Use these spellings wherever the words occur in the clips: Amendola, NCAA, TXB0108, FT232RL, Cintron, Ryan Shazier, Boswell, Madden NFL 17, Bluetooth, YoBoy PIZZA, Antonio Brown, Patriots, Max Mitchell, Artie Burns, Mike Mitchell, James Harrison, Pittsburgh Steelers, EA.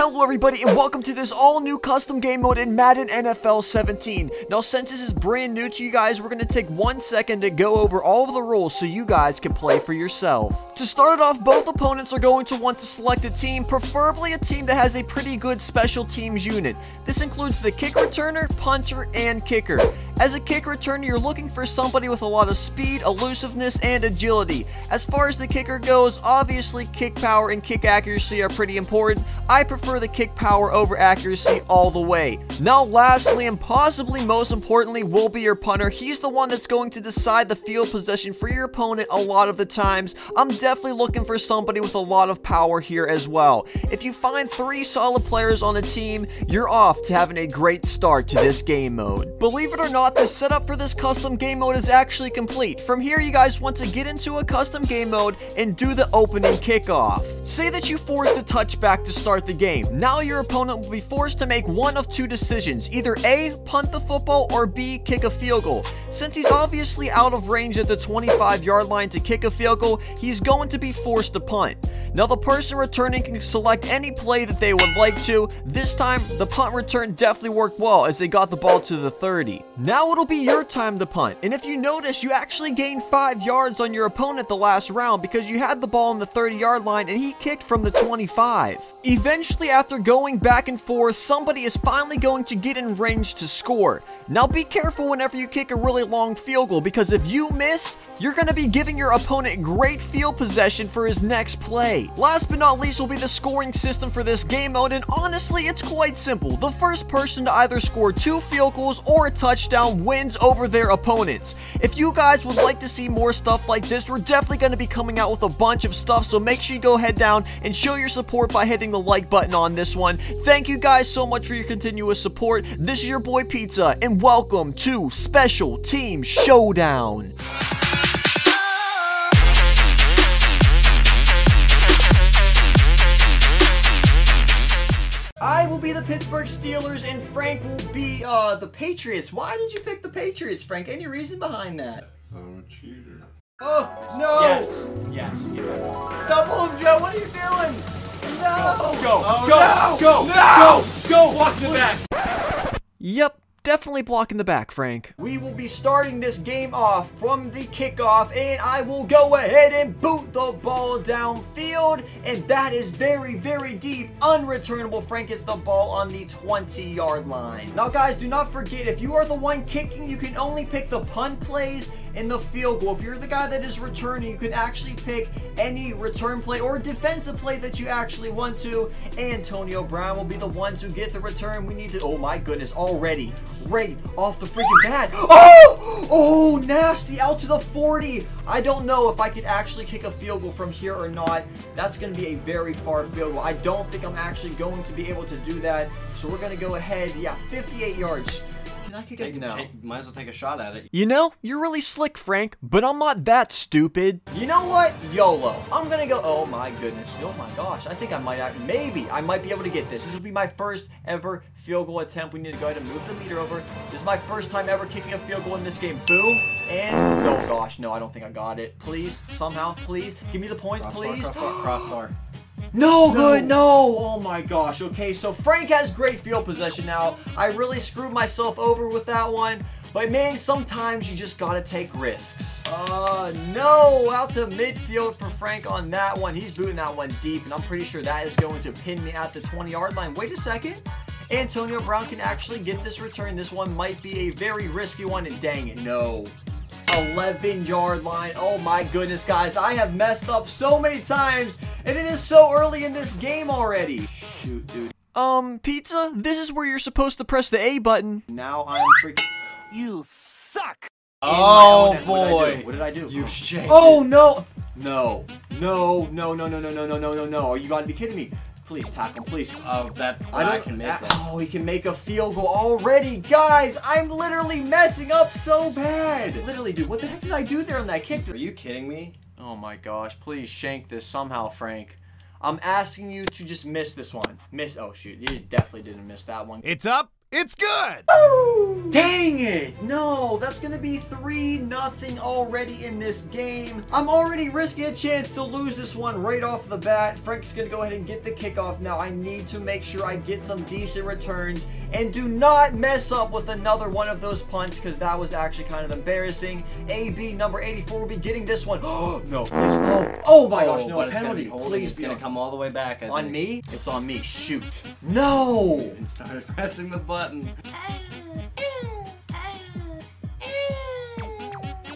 Hello everybody and welcome to this all new custom game mode in Madden NFL 17. Now since this is brand new to you guys, we're going to take 1 second to go over all of the rules so you guys can play for yourself. To start it off, both opponents are going to want to select a team, preferably a team that has a pretty good special teams unit. This includes the kick returner, punter, and kicker. As a kick returner, you're looking for somebody with a lot of speed, elusiveness, and agility. As far as the kicker goes, obviously kick power and kick accuracy are pretty important. I prefer the kick power over accuracy all the way. Now lastly, and possibly most importantly, will be your punter. He's the one that's going to decide the field possession for your opponent a lot of the times. I'm definitely looking for somebody with a lot of power here as well. If you find three solid players on a team, you're off to having a great start to this game mode. Believe it or not, the setup for this custom game mode is actually complete. From here, you guys want to get into a custom game mode and do the opening kickoff. Say that you forced a touchback to start the game. Now your opponent will be forced to make one of two decisions. Either A, punt the football, or B, kick a field goal. Since he's obviously out of range at the 25-yard line to kick a field goal, he's going to be forced to punt. Now the person returning can select any play that they would like to. This time, the punt return definitely worked well as they got the ball to the 30. Now it'll be your time to punt, and if you notice, you actually gained 5 yards on your opponent the last round because you had the ball on the 30-yard line and he kicked from the 25. Eventually, after going back and forth, somebody is finally going to get in range to score. Now be careful whenever you kick a really long field goal, because if you miss, you're going to be giving your opponent great field possession for his next play. Last but not least will be the scoring system for this game mode, and honestly, it's quite simple. The first person to either score 2 field goals or a touchdown wins over their opponents. If you guys would like to see more stuff like this, we're definitely going to be coming out with a bunch of stuff, so make sure you go head down and show your support by hitting the like button on this one. Thank you guys so much for your continuous support. This is your boy Pizza, and welcome to Special Team Showdown. I will be the Pittsburgh Steelers and Frank will be the Patriots. Why did you pick the Patriots, Frank? Any reason behind that? So I'm a cheater. Oh, no! Yes, yes, get back. Stop him, Joe, what are you doing? No! Go, oh, go, no! go, walk the back. Yep. Definitely blocking the back, Frank. We will be starting this game off from the kickoff, and I will go ahead and boot the ball downfield, and that is very, very deep. Unreturnable. Frank gets the ball on the 20-yard line. Now, guys, do not forget, if you are the one kicking, you can only pick the punt plays and the field goal. If you're the guy that is returning, you can actually pick any return play or defensive play that you actually want to. Antonio Brown will be the one to get the return. We need to, oh my goodness, already. Right off the freaking bat. Oh! Oh, nasty. Out to the 40. I don't know if I could actually kick a field goal from here or not. That's going to be a very far field goal. I don't think I'm actually going to be able to do that. So we're going to go ahead. Yeah, 58 yards. Can I kick it? No. Might as well take a shot at it. You know, you're really slick, Frank, but I'm not that stupid. You know what? YOLO. I'm going to go. Oh, my goodness. Oh, my gosh. I think I might. Maybe I might be able to get this. This will be my first ever field goal attempt. We need to go ahead and move the meter over. This is my first time ever kicking a field goal in this game. Boom. And, oh, gosh. No, I don't think I got it. Please. Somehow. Please. Give me the points, crossbar, please. Crossbar. Crossbar. No, good, no. Oh my gosh. Okay, so Frank has great field possession now. I really screwed myself over with that one. But man, sometimes you just gotta take risks. No, out to midfield for Frank on that one. He's booting that one deep, and I'm pretty sure that is going to pin me at the 20-yard line. Wait a second. Antonio Brown can actually get this return. This one might be a very risky one, and dang it, no. 11-yard line. Oh my goodness, guys. I have messed up so many times, and it is so early in this game already. Shoot, dude. Pizza, this is where you're supposed to press the A button. Now I'm freaking... You suck! Oh, boy. What did I do? You shit. Oh, no! No. No, no, no, no, no, no, no, no, no, no. Are you gotta be kidding me? Please tackle, please. Oh, that I can make that. Oh, he can make a field goal already, guys. I'm literally messing up so bad. Literally, dude, what the heck did I do there on that kick? Are you kidding me? Oh my gosh, please shank this somehow, Frank. I'm asking you to just miss this one. Miss. Oh shoot, you definitely didn't miss that one. It's up. It's good! Oh, dang it! No, that's gonna be 3-0 already in this game. I'm already risking a chance to lose this one right off the bat. Frank's gonna go ahead and get the kickoff now. I need to make sure I get some decent returns and do not mess up with another one of those punts, because that was actually kind of embarrassing. AB number 84 will be getting this one. Oh, no. Oh my gosh, no, a penalty. Please, it's gonna come all the way back. On me? It's on me. Shoot. No! And started pressing the button.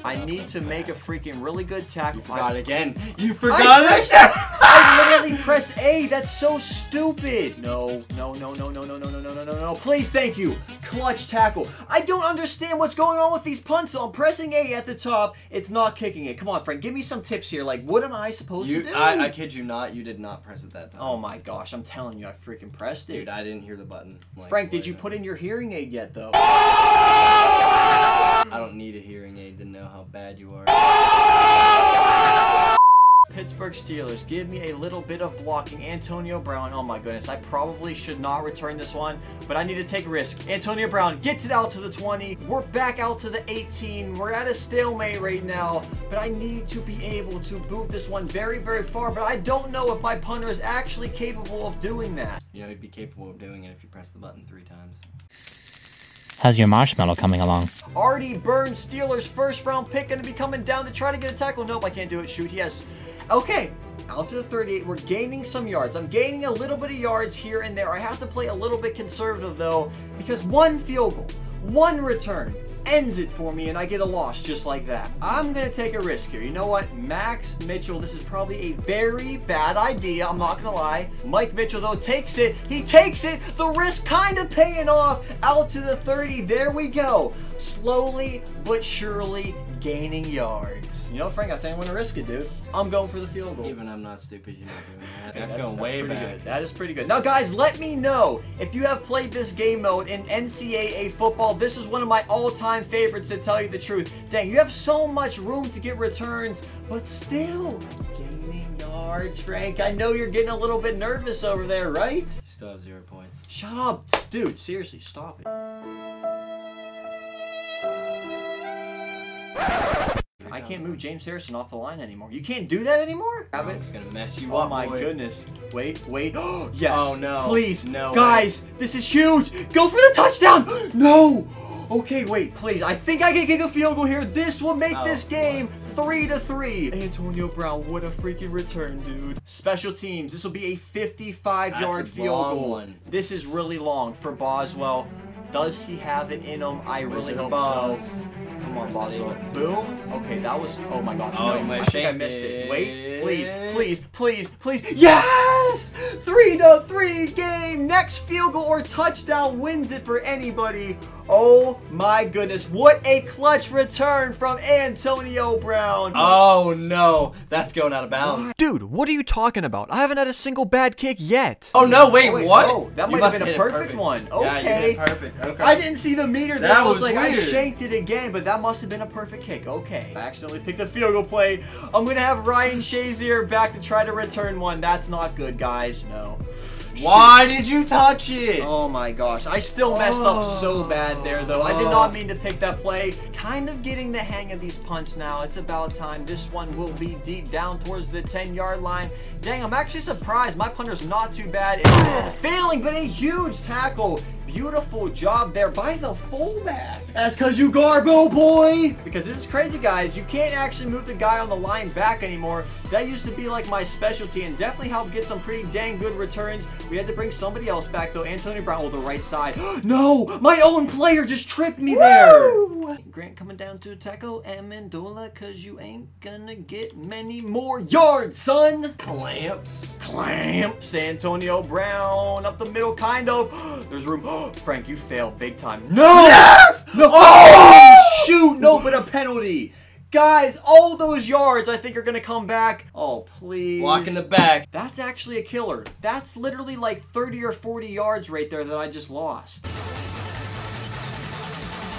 I need to make a freaking really good tackle. You forgot again. You forgot it? I literally pressed A. That's so stupid. No, no, no, no, no, no, no, no, no, no, no, no. Please, thank you. Clutch tackle. I don't understand what's going on with these punts. I'm pressing A at the top. It's not kicking it. Come on, Frank. Give me some tips here. Like, what am I supposed to do? I kid you not. You did not press it that time. Oh, my gosh. I'm telling you, I freaking pressed it. Dude, I didn't hear the button. Like, Frank, did you put in your hearing aid yet, though? I don't need a hearing aid to know how bad you are. Pittsburgh Steelers, give me a little bit of blocking. Antonio Brown, oh my goodness, I probably should not return this one, but I need to take a risk. Antonio Brown gets it out to the 20. We're back out to the 18. We're at a stalemate right now, but I need to be able to boot this one very, very far, but I don't know if my punter is actually capable of doing that. You know, he'd be capable of doing it if you press the button 3 times. How's your marshmallow coming along? Artie Burns, Steelers first round pick, gonna be coming down to try to get a tackle. Nope, I can't do it. Shoot, yes. Okay, out to the 38. We're gaining some yards. I'm gaining a little bit of yards here and there. I have to play a little bit conservative though, because one field goal, one return ends it for me, and I get a loss just like that. I'm gonna take a risk here. You know what? Max Mitchell, this is probably a very bad idea. I'm not gonna lie. Mike Mitchell, though, takes it. He takes it. The risk kind of paying off. Out to the 30. There we go. Slowly but surely gaining yards. You know, Frank, I think I'm gonna risk it, dude. I'm going for the field goal. Even I'm not stupid, you're not doing that. That's going way back. That is pretty good. Now, guys, let me know if you have played this game mode in NCAA football. This is one of my all-time favorites, to tell you the truth. Dang, you have so much room to get returns, but still gaining yards, Frank. I know you're getting a little bit nervous over there, right? Still have 0 points. Shut up, dude. Seriously, stop it. I can't move James Harrison off the line anymore. You can't do that anymore? Oh, it's gonna mess you up. Oh my goodness. Wait, wait. Oh, yes. Oh no. Please. No. Guys, this is huge. Go for the touchdown. No. Okay, wait, please. I think I can kick a field goal here. This will make this game 3-3. Antonio Brown, what a freaking return, dude. Special teams. This will be a 55-yard field goal. This is really long for Boswell. Does he have it in him? I really hope so. Come on, Boswell. Boom. Okay, that was... Oh, my gosh. Oh, no, I think I missed it. Wait. Please. Please. Please. Please. Yes! 3-3 game. Next field goal or touchdown wins it for anybody. Oh, my goodness. What a clutch return from Antonio Brown. Oh, no. That's going out of bounds. Dude, what are you talking about? I haven't had a single bad kick yet. Oh, no. Wait, oh, wait what? Oh, that might have been a perfect one. Okay. Yeah, perfect. Okay. I didn't see the meter. That was like, weird. I shanked it again, but that must have been a perfect kick. Okay. I accidentally picked a field goal play. I'm going to have Ryan Shazier back to try to return one. That's not good, guys. No. Why did you touch it? Oh my gosh. I still messed up so bad there, though. I did not mean to pick that play. Kind of getting the hang of these punts now. It's about time. This one will be deep down towards the 10-yard line. Dang, I'm actually surprised. My punter's not too bad. It's failing, but a huge tackle. Beautiful job there by the fullback. That's because you garbo, boy. Because this is crazy, guys. You can't actually move the guy on the line back anymore. That used to be like my specialty and definitely helped get some pretty dang good returns. We had to bring somebody else back, though. Antonio Brown with the right side. No, my own player just tripped me there. Grant coming down to tackle Amendola, because you ain't gonna get many more yards, son. Clamps. Clamps. Antonio Brown up the middle, kind of. There's room. Frank, you failed big time. No! Yes! No! Oh! Shoot! No, but a penalty. Guys, all those yards I think are going to come back. Oh, please. Block in the back. That's actually a killer. That's literally like 30 or 40 yards right there that I just lost.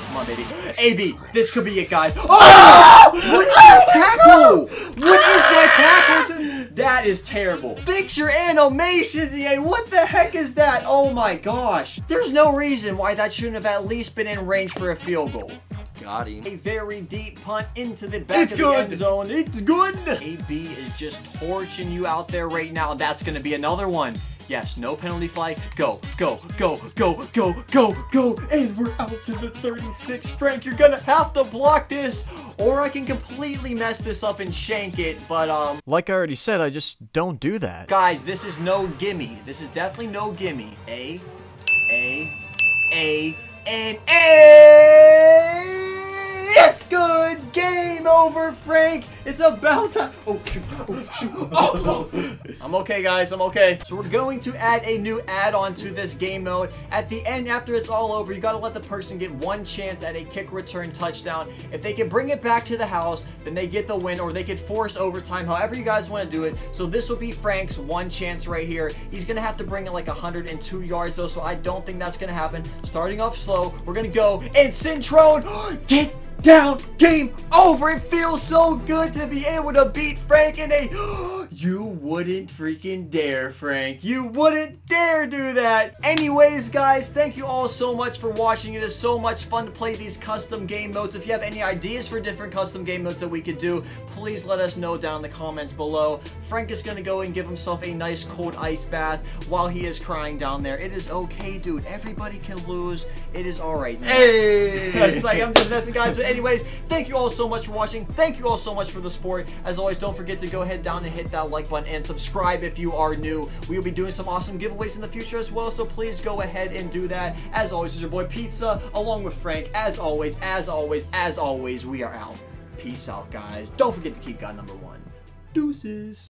Come on, baby. AB, this could be it, guys. Oh! What is that tackle? What is that tackle? That is terrible. Picture animations, EA. What the heck is that? Oh my gosh. There's no reason why that shouldn't have at least been in range for a field goal. Got him. A very deep punt into the back of the end zone. It's good. AB is just torching you out there right now. That's going to be another one. Yes, no penalty flag. Go, go, go, go, go, go, go. And we're out to the 36. Frank, you're gonna have to block this, or I can completely mess this up and shank it, but, like I already said, I just don't do that. Guys, this is no gimme. This is definitely no gimme. A, and A! Yes, good! Game over, Frank! It's about time! Oh, shoot! Oh, shoot! Oh, oh. I'm okay, guys. I'm okay. So we're going to add a new add-on to this game mode. At the end, after it's all over, you gotta let the person get one chance at a kick return touchdown. If they can bring it back to the house, then they get the win, or they could force overtime, however you guys want to do it. So this will be Frank's one chance right here. He's gonna have to bring it like 102 yards, though, so I don't think that's gonna happen. Starting off slow, we're gonna go, and Cintron! Get down, game over. It feels so good to be able to beat Frank in a you wouldn't freaking dare, Frank. You wouldn't dare do that. Anyways, guys, thank you all so much for watching. It is so much fun to play these custom game modes. If you have any ideas for different custom game modes that we could do, please let us know down in the comments below. Frank is going to go and give himself a nice cold ice bath while he is crying down there. It is okay, dude. Everybody can lose. It is all right. Hey! That's like, I'm just messing, guys. But anyways, thank you all so much for watching. Thank you all so much for the support. As always, don't forget to go ahead down and hit that like button and subscribe if you are new. We will be doing some awesome giveaways in the future as well, so please go ahead and do that. As always, it's your boy Pizza along with Frank. As always, we are out. Peace out, guys. Don't forget to keep God number 1. Deuces.